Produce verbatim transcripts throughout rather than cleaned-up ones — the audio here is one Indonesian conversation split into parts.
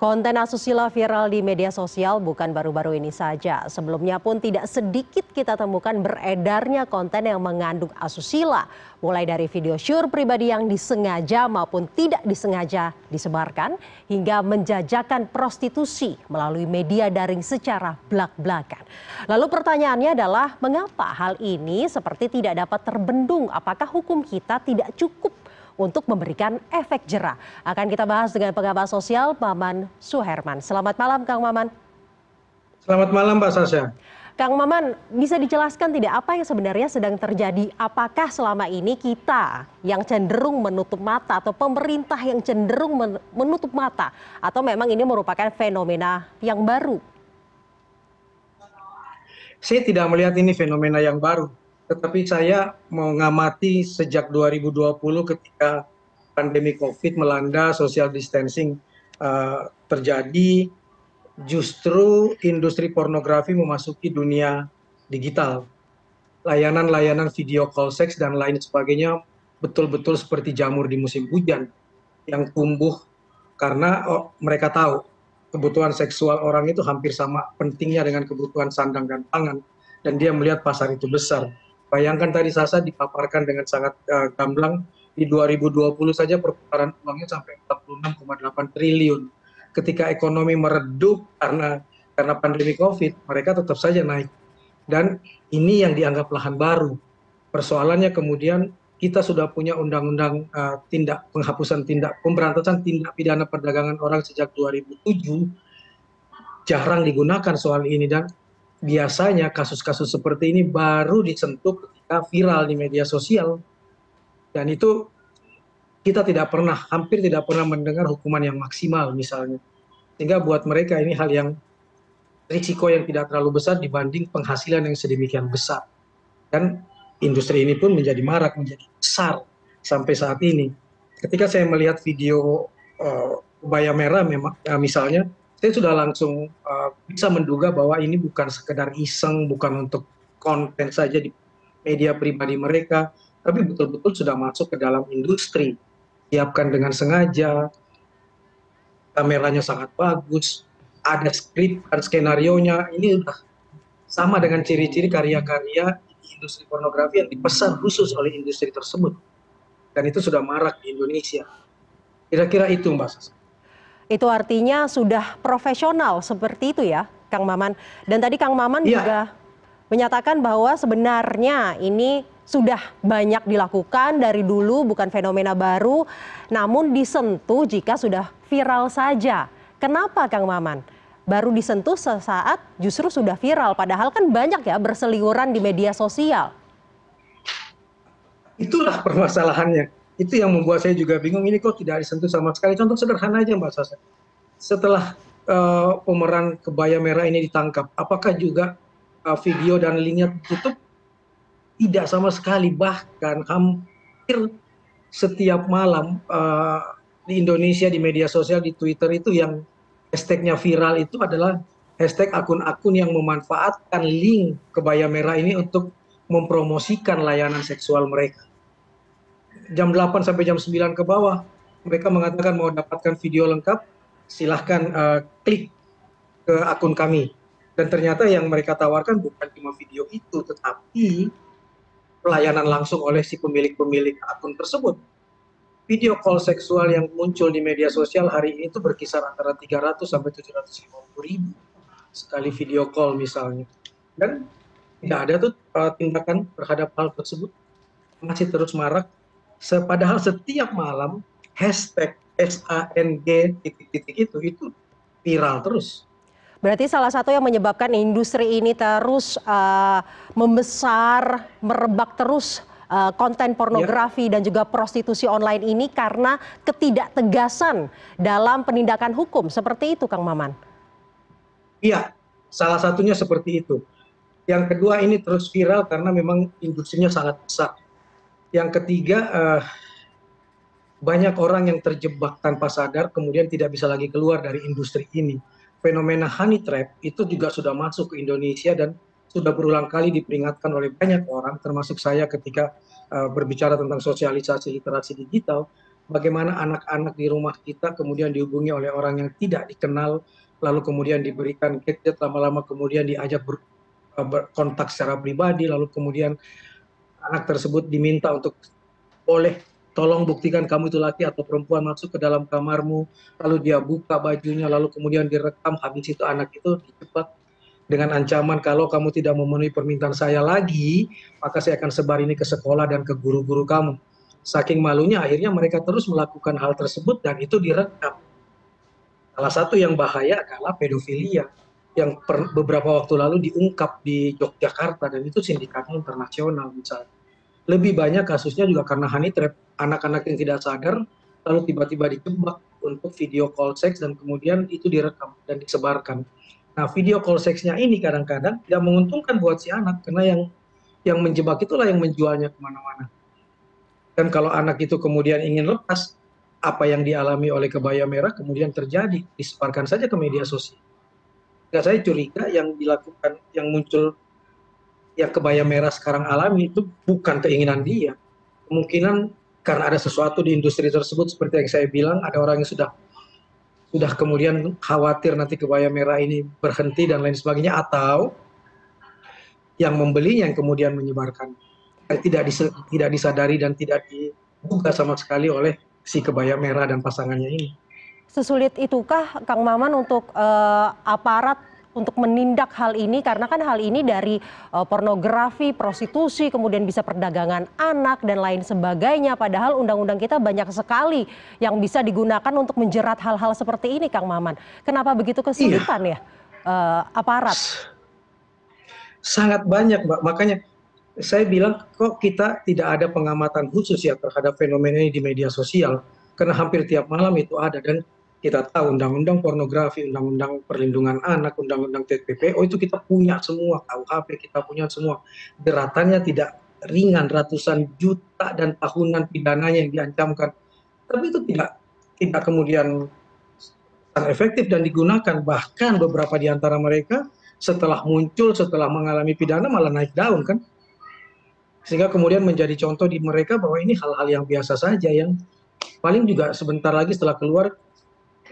Konten asusila viral di media sosial bukan baru-baru ini saja. Sebelumnya pun tidak sedikit kita temukan beredarnya konten yang mengandung asusila. Mulai dari video syur pribadi yang disengaja maupun tidak disengaja disebarkan, hingga menjajakan prostitusi melalui media daring secara blak-blakan. Lalu pertanyaannya adalah, mengapa hal ini seperti tidak dapat terbendung? Apakah hukum kita tidak cukup untuk memberikan efek jera? Akan kita bahas dengan pengamat sosial Maman Suherman. Selamat malam Kang Maman. Selamat malam Mbak Sasha. Kang Maman, bisa dijelaskan tidak apa yang sebenarnya sedang terjadi? Apakah selama ini kita yang cenderung menutup mata atau pemerintah yang cenderung menutup mata, atau memang ini merupakan fenomena yang baru? Saya tidak melihat ini fenomena yang baru. Tetapi saya mengamati sejak dua ribu dua puluh ketika pandemi COVID melanda, social distancing uh, terjadi, justru industri pornografi memasuki dunia digital. Layanan-layanan video call seks dan lain sebagainya betul-betul seperti jamur di musim hujan yang tumbuh karena oh, mereka tahu kebutuhan seksual orang itu hampir sama pentingnya dengan kebutuhan sandang dan pangan, dan dia melihat pasar itu besar. Bayangkan tadi Sasa dipaparkan dengan sangat uh, gamblang, di dua ribu dua puluh saja perputaran uangnya sampai empat puluh enam koma delapan triliun. Ketika ekonomi meredup karena karena pandemi COVID, mereka tetap saja naik. Dan ini yang dianggap lahan baru. Persoalannya kemudian kita sudah punya undang-undang uh, tindak penghapusan tindak pemberantasan tindak pidana perdagangan orang sejak dua ribu tujuh, jarang digunakan soal ini, dan biasanya kasus-kasus seperti ini baru disentuh ketika viral di media sosial. Dan itu kita tidak pernah, hampir tidak pernah mendengar hukuman yang maksimal misalnya. Sehingga buat mereka ini hal yang risiko yang tidak terlalu besar dibanding penghasilan yang sedemikian besar. Dan industri ini pun menjadi marak, menjadi besar sampai saat ini. Ketika saya melihat video uh, Ubaya Merah memang, uh, misalnya, saya sudah langsung uh, bisa menduga bahwa ini bukan sekedar iseng, bukan untuk konten saja di media pribadi mereka, tapi betul-betul sudah masuk ke dalam industri. Siapkan dengan sengaja, kameranya sangat bagus, ada skrip dan skenarionya. Ini udah sama dengan ciri-ciri karya-karya di industri pornografi yang dipesan khusus oleh industri tersebut. Dan itu sudah marak di Indonesia. Kira-kira itu Mbak Sasa. Itu artinya sudah profesional seperti itu ya, Kang Maman. Dan tadi Kang Maman ya. juga menyatakan bahwa sebenarnya ini sudah banyak dilakukan dari dulu, bukan fenomena baru, namun disentuh jika sudah viral saja. Kenapa Kang Maman? Baru disentuh sesaat justru sudah viral, padahal kan banyak ya berseliuran di media sosial. Itulah permasalahannya. Itu yang membuat saya juga bingung, ini kok tidak disentuh sama sekali. Contoh sederhana aja Mbak Sasa. Setelah uh, pemeran kebaya merah ini ditangkap, apakah juga uh, video dan linknya tutup? Tidak sama sekali. Bahkan hampir setiap malam uh, di Indonesia, di media sosial, di Twitter itu yang hashtagnya viral itu adalah hashtag akun-akun yang memanfaatkan link kebaya merah ini untuk mempromosikan layanan seksual mereka. jam delapan sampai jam sembilan ke bawah, mereka mengatakan mau dapatkan video lengkap, silahkan uh, klik ke akun kami. Dan ternyata yang mereka tawarkan bukan cuma video itu, tetapi pelayanan langsung oleh si pemilik-pemilik akun tersebut. Video call seksual yang muncul di media sosial hari ini itu berkisar antara tiga ratus sampai tujuh ratus lima puluh ribu sekali video call misalnya. Dan tidak ada tuh uh, tindakan terhadap hal tersebut, masih terus marak. Padahal setiap malam hashtag S A N G titik-titik itu itu viral terus. Berarti salah satu yang menyebabkan industri ini terus uh, membesar, merebak terus uh, konten pornografi ya. dan juga prostitusi online ini karena ketidaktegasan dalam penindakan hukum. Seperti itu Kang Maman? Iya, salah satunya seperti itu. Yang kedua ini terus viral karena memang industrinya sangat besar. Yang ketiga, uh, banyak orang yang terjebak tanpa sadar kemudian tidak bisa lagi keluar dari industri ini. Fenomena honey trap itu juga sudah masuk ke Indonesia dan sudah berulang kali diperingatkan oleh banyak orang, termasuk saya ketika uh, berbicara tentang sosialisasi literasi digital. bagaimana anak-anak di rumah kita kemudian dihubungi oleh orang yang tidak dikenal, lalu kemudian diberikan gadget, lama-lama kemudian diajak ber, berkontak secara pribadi, lalu kemudian anak tersebut diminta untuk boleh tolong buktikan kamu itu laki atau perempuan, masuk ke dalam kamarmu, lalu dia buka bajunya, lalu kemudian direkam, habis itu anak itu dicepat dengan ancaman, kalau kamu tidak memenuhi permintaan saya lagi, maka saya akan sebar ini ke sekolah dan ke guru-guru kamu. Saking malunya akhirnya mereka terus melakukan hal tersebut dan itu direkam. Salah satu yang bahaya adalah pedofilia, yang per, beberapa waktu lalu diungkap di Yogyakarta, dan itu sindikatnya internasional misalnya. Lebih banyak kasusnya juga karena honey trap, anak-anak yang tidak sadar, lalu tiba-tiba dijebak untuk video call seks dan kemudian itu direkam dan disebarkan. Nah, video call seksnya ini kadang-kadang tidak menguntungkan buat si anak, karena yang yang menjebak itulah yang menjualnya kemana-mana. Dan kalau anak itu kemudian ingin lepas, apa yang dialami oleh kebaya merah kemudian terjadi, disebarkan saja ke media sosial. Nah, saya curiga yang dilakukan, yang muncul, yang kebaya merah sekarang alami itu bukan keinginan dia. Kemungkinan karena ada sesuatu di industri tersebut, seperti yang saya bilang, ada orang yang sudah sudah kemudian khawatir nanti kebaya merah ini berhenti dan lain sebagainya, atau yang membelinya yang kemudian menyebarkan, tidak dis- tidak disadari dan tidak dibuka sama sekali oleh si kebaya merah dan pasangannya ini. Sesulit itukah, Kang Maman, untuk uh, aparat untuk menindak hal ini? Karena kan hal ini dari uh, pornografi, prostitusi, kemudian bisa perdagangan anak dan lain sebagainya. Padahal undang-undang kita banyak sekali yang bisa digunakan untuk menjerat hal-hal seperti ini, Kang Maman. Kenapa begitu kesulitan iya. ya uh, aparat? Sangat banyak, Mbak. Makanya saya bilang kok kita tidak ada pengamatan khusus ya terhadap fenomena ini di media sosial. Karena hampir tiap malam itu ada, dan kita tahu undang-undang pornografi, undang-undang perlindungan anak, undang-undang T P P, oh itu kita punya semua, K U H P kita punya semua. Deratannya tidak ringan, ratusan juta dan tahunan pidananya yang diancamkan. Tapi itu tidak tidak kemudian efektif dan digunakan. Bahkan beberapa di antara mereka setelah muncul, setelah mengalami pidana malah naik daun kan. Sehingga kemudian menjadi contoh di mereka bahwa ini hal-hal yang biasa saja, yang paling juga sebentar lagi setelah keluar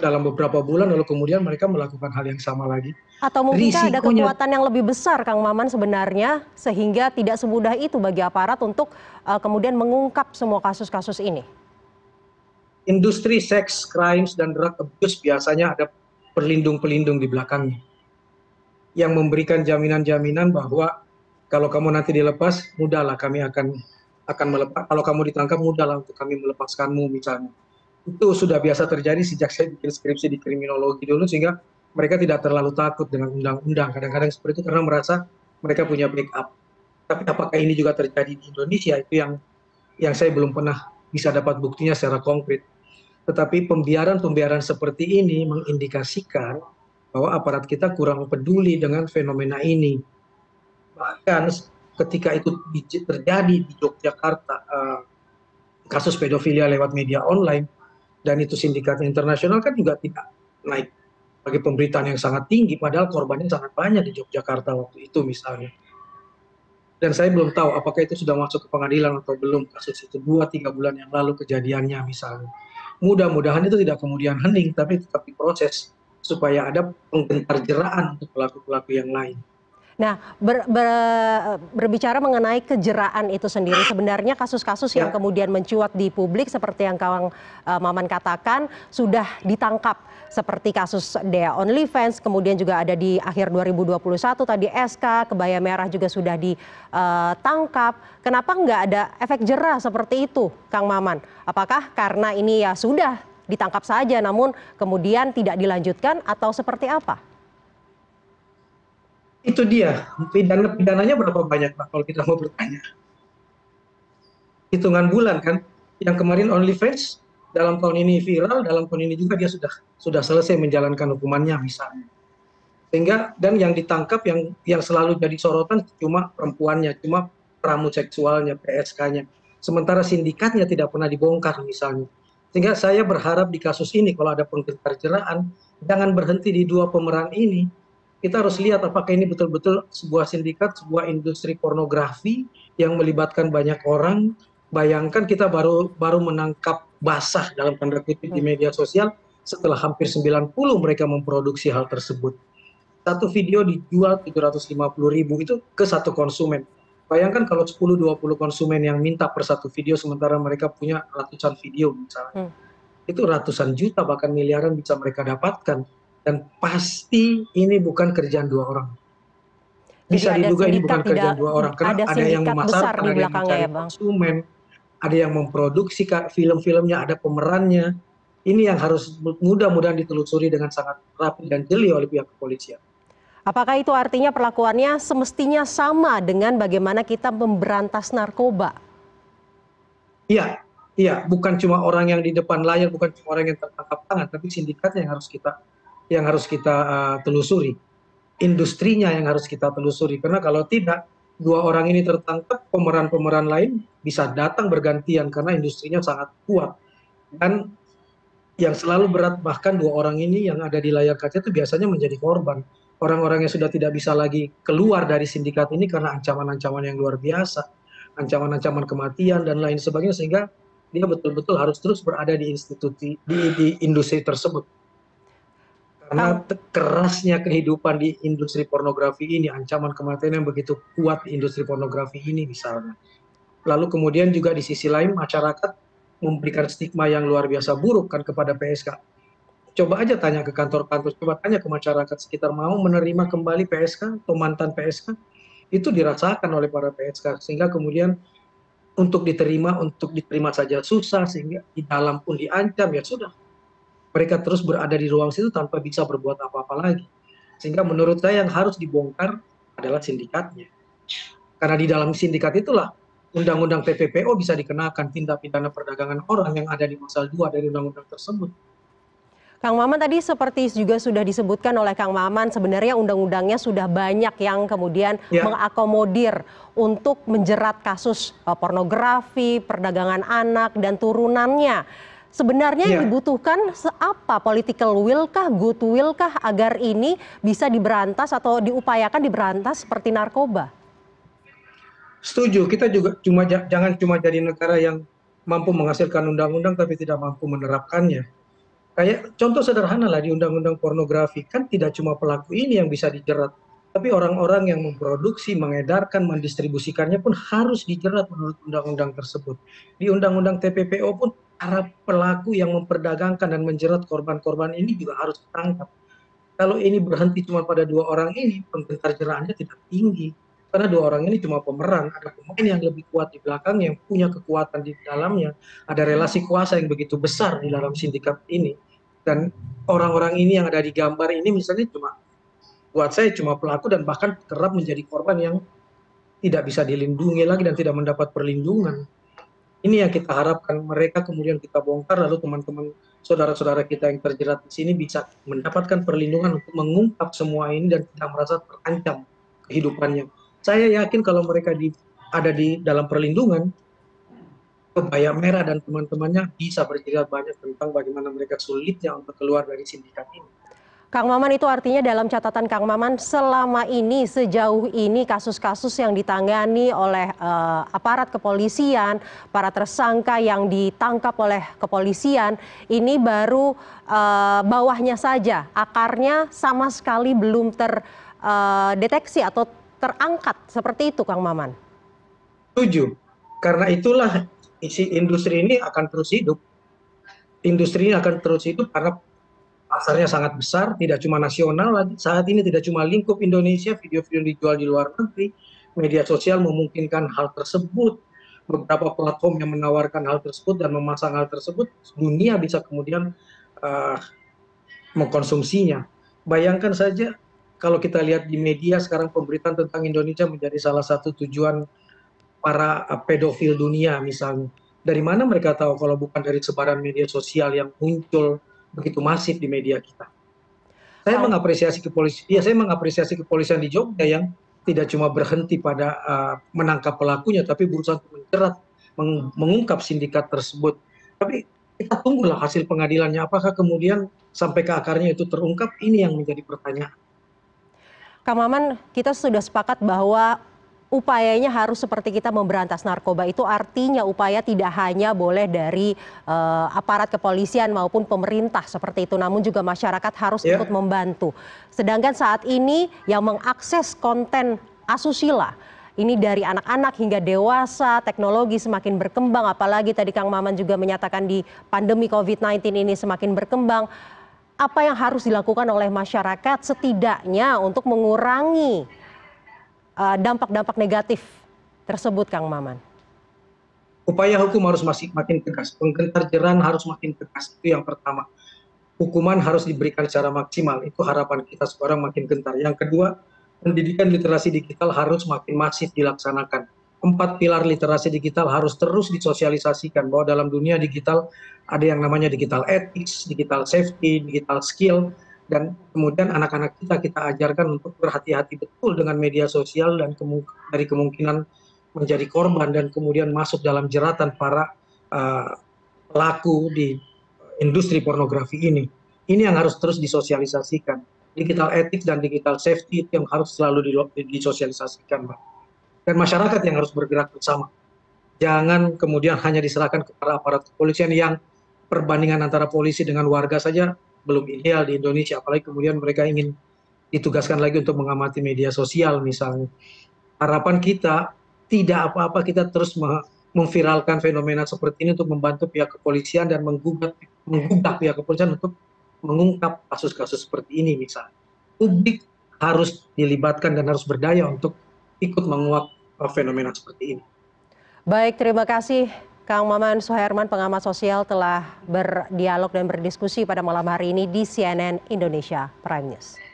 dalam beberapa bulan, lalu kemudian mereka melakukan hal yang sama lagi. Atau mungkinkah ada kekuatan yang lebih besar, Kang Maman, sebenarnya sehingga tidak semudah itu bagi aparat untuk uh, kemudian mengungkap semua kasus-kasus ini? Industri sex crimes dan drug abuse biasanya ada pelindung-pelindung di belakangnya yang memberikan jaminan-jaminan bahwa kalau kamu nanti dilepas, mudahlah kami akan akan melepas. Kalau kamu ditangkap, mudahlah untuk kami melepaskanmu misalnya. Itu sudah biasa terjadi sejak saya bikin skripsi di kriminologi dulu, sehingga mereka tidak terlalu takut dengan undang-undang. Kadang-kadang seperti itu karena merasa mereka punya backup. Tapi apakah ini juga terjadi di Indonesia? Itu yang yang saya belum pernah bisa dapat buktinya secara konkret. Tetapi pembiaran-pembiaran seperti ini mengindikasikan bahwa aparat kita kurang peduli dengan fenomena ini. Bahkan ketika itu terjadi di Yogyakarta, eh, kasus pedofilia lewat media online, dan itu sindikat internasional kan juga tidak naik bagi pemberitaan yang sangat tinggi, padahal korbannya sangat banyak di Yogyakarta waktu itu misalnya. Dan saya belum tahu apakah itu sudah masuk ke pengadilan atau belum, kasus itu dua tiga bulan yang lalu kejadiannya misalnya. Mudah-mudahan itu tidak kemudian hening, tapi tetap diproses supaya ada penggentar jeraan untuk pelaku-pelaku yang lain. Nah, ber, ber, berbicara mengenai kejeraan itu sendiri, sebenarnya kasus-kasus yang kemudian mencuat di publik seperti yang Kang uh, Maman katakan sudah ditangkap, seperti kasus The Only Fans, kemudian juga ada di akhir dua ribu dua puluh satu tadi S K, kebaya merah juga sudah ditangkap. Kenapa nggak ada efek jera seperti itu, Kang Maman? Apakah karena ini ya sudah ditangkap saja namun kemudian tidak dilanjutkan, atau seperti apa? Itu dia, pidana pidananya berapa banyak, Pak, kalau kita mau bertanya? Hitungan bulan kan, yang kemarin OnlyFans dalam tahun ini viral, dalam tahun ini juga dia sudah sudah selesai menjalankan hukumannya misalnya. Sehingga, dan yang ditangkap yang yang selalu jadi sorotan cuma perempuannya, cuma pramu seksualnya, P S K-nya. Sementara sindikatnya tidak pernah dibongkar misalnya. Sehingga saya berharap di kasus ini kalau ada penggentar jeraan, jangan berhenti di dua pemeran ini. Kita harus lihat apakah ini betul-betul sebuah sindikat, sebuah industri pornografi yang melibatkan banyak orang. Bayangkan kita baru baru menangkap basah dalam tanda kutip di media sosial, setelah hampir sembilan puluh mereka memproduksi hal tersebut. Satu video dijual tujuh ratus lima puluh ribu itu ke satu konsumen. Bayangkan kalau sepuluh sampai dua puluh konsumen yang minta per satu video, sementara mereka punya ratusan video misalnya. Hmm. Itu ratusan juta bahkan miliaran bisa mereka dapatkan. Dan pasti ini bukan kerjaan dua orang. Bisa jadi diduga ini bukan tidak, kerjaan dua orang. Karena ada, ada yang memasarkan, ada yang mencari ya, konsumen, ada yang memproduksi film-filmnya, ada pemerannya. Ini yang harus mudah-mudahan ditelusuri dengan sangat rapi dan jeli oleh pihak kepolisian. Apakah itu artinya perlakuannya semestinya sama dengan bagaimana kita memberantas narkoba? Iya, iya, bukan cuma orang yang di depan layar, bukan cuma orang yang tertangkap tangan, tapi sindikatnya yang harus kita yang harus kita uh, telusuri. Industrinya yang harus kita telusuri, karena kalau tidak dua orang ini tertangkap, pemeran-pemeran lain bisa datang bergantian karena industrinya sangat kuat. Dan yang selalu berat, bahkan dua orang ini yang ada di layar kaca itu biasanya menjadi korban. Orang-orang yang sudah tidak bisa lagi keluar dari sindikat ini karena ancaman-ancaman yang luar biasa. Ancaman-ancaman kematian dan lain sebagainya, sehingga dia betul-betul harus terus berada di institusi, di, di industri tersebut. Karena kerasnya kehidupan di industri pornografi ini, ancaman kematian yang begitu kuat di industri pornografi ini misalnya. Lalu kemudian juga di sisi lain masyarakat memberikan stigma yang luar biasa buruk kan kepada P S K. Coba aja tanya ke kantor-kantor, coba tanya ke masyarakat sekitar, mau menerima kembali P S K atau mantan P S K, itu dirasakan oleh para P S K. Sehingga kemudian untuk diterima, untuk diterima saja susah, sehingga di dalam pun diancam, ya sudah. Mereka terus berada di ruang situ tanpa bisa berbuat apa-apa lagi. Sehingga menurut saya yang harus dibongkar adalah sindikatnya. Karena di dalam sindikat itulah Undang-Undang P P P O bisa dikenakan, tindak pidana perdagangan orang yang ada di pasal dua dari undang-undang tersebut. Kang Maman, tadi seperti juga sudah disebutkan oleh Kang Maman, sebenarnya undang-undangnya sudah banyak yang kemudian ya. mengakomodir untuk menjerat kasus pornografi, perdagangan anak, dan turunannya. Sebenarnya ya. yang dibutuhkan apa? Political will kah, good will kah, agar ini bisa diberantas atau diupayakan diberantas seperti narkoba? Setuju, kita juga cuma jangan cuma jadi negara yang mampu menghasilkan undang-undang tapi tidak mampu menerapkannya. Kayak contoh sederhana lah di undang-undang pornografi, kan tidak cuma pelaku ini yang bisa dijerat, tapi orang-orang yang memproduksi, mengedarkan, mendistribusikannya pun harus dijerat menurut undang-undang tersebut. Di undang-undang T P P O pun para pelaku yang memperdagangkan dan menjerat korban-korban ini juga harus ditangkap. Kalau ini berhenti cuma pada dua orang ini, penggentar jeraannya tidak tinggi. Karena dua orang ini cuma pemeran, ada pemain yang lebih kuat di belakang, yang punya kekuatan di dalamnya, ada relasi kuasa yang begitu besar di dalam sindikat ini. Dan orang-orang ini yang ada di gambar ini misalnya cuma, buat saya cuma pelaku dan bahkan kerap menjadi korban yang tidak bisa dilindungi lagi dan tidak mendapat perlindungan. Ini yang kita harapkan, mereka kemudian kita bongkar, lalu teman-teman saudara-saudara kita yang terjerat di sini bisa mendapatkan perlindungan untuk mengungkap semua ini dan tidak merasa terancam kehidupannya. Saya yakin kalau mereka di, ada di dalam perlindungan, Kebaya Merah dan teman-temannya bisa bercerita banyak tentang bagaimana mereka sulitnya untuk keluar dari sindikat ini. Kang Maman, itu artinya dalam catatan Kang Maman, selama ini, sejauh ini kasus-kasus yang ditangani oleh uh, aparat kepolisian, para tersangka yang ditangkap oleh kepolisian, ini baru uh, bawahnya saja, akarnya sama sekali belum terdeteksi uh, atau terangkat, seperti itu Kang Maman. Setuju, karena itulah isi industri ini akan terus hidup. Industri ini akan terus hidup karena pasarnya sangat besar, tidak cuma nasional lagi. Saat ini tidak cuma lingkup Indonesia, video-video dijual di luar negeri, media sosial memungkinkan hal tersebut. Beberapa platform yang menawarkan hal tersebut dan memasang hal tersebut, dunia bisa kemudian uh, mengkonsumsinya. Bayangkan saja, kalau kita lihat di media sekarang pemberitaan tentang Indonesia menjadi salah satu tujuan para pedofil dunia misalnya. Dari mana mereka tahu kalau bukan dari sebaran media sosial yang muncul begitu masif di media kita. Saya mengapresiasi kepolisian, ya saya mengapresiasi kepolisian di Jogja yang tidak cuma berhenti pada uh, menangkap pelakunya, tapi berusaha untuk menjerat, meng mengungkap sindikat tersebut. Tapi kita tunggulah hasil pengadilannya, apakah kemudian sampai ke akarnya itu terungkap, ini yang menjadi pertanyaan. Kang Maman, kita sudah sepakat bahwa upayanya harus seperti kita memberantas narkoba itu artinya upaya tidak hanya boleh dari uh, aparat kepolisian maupun pemerintah seperti itu, namun juga masyarakat harus yeah. ikut membantu. Sedangkan saat ini yang mengakses konten asusila ini dari anak-anak hingga dewasa, teknologi semakin berkembang, apalagi tadi Kang Maman juga menyatakan di pandemi COVID sembilan belas ini semakin berkembang. Apa yang harus dilakukan oleh masyarakat setidaknya untuk mengurangi dampak-dampak negatif tersebut, Kang Maman? Upaya hukum harus masih makin tegas, penggentar jeran harus makin tegas, itu yang pertama. Hukuman harus diberikan secara maksimal, itu harapan kita sekarang makin gentar. Yang kedua, pendidikan literasi digital harus makin masif dilaksanakan. Empat pilar literasi digital harus terus disosialisasikan bahwa dalam dunia digital ada yang namanya digital ethics, digital safety, digital skill. Dan kemudian anak-anak kita kita ajarkan untuk berhati-hati betul dengan media sosial dan kemu dari kemungkinan menjadi korban dan kemudian masuk dalam jeratan para uh, pelaku di industri pornografi ini. Ini yang harus terus disosialisasikan. Digital ethics dan digital safety itu yang harus selalu disosialisasikan, Mbak. Dan masyarakat yang harus bergerak bersama. Jangan kemudian hanya diserahkan kepada aparat kepolisian yang perbandingan antara polisi dengan warga saja belum ideal di Indonesia, apalagi kemudian mereka ingin ditugaskan lagi untuk mengamati media sosial misalnya. Harapan kita tidak apa-apa kita terus memviralkan fenomena seperti ini untuk membantu pihak kepolisian dan menggugat menggugat pihak kepolisian untuk mengungkap kasus-kasus seperti ini misalnya. Publik harus dilibatkan dan harus berdaya untuk ikut menguak fenomena seperti ini. Baik, terima kasih Kang Maman Suherman, pengamat sosial, telah berdialog dan berdiskusi pada malam hari ini di C N N Indonesia Prime News.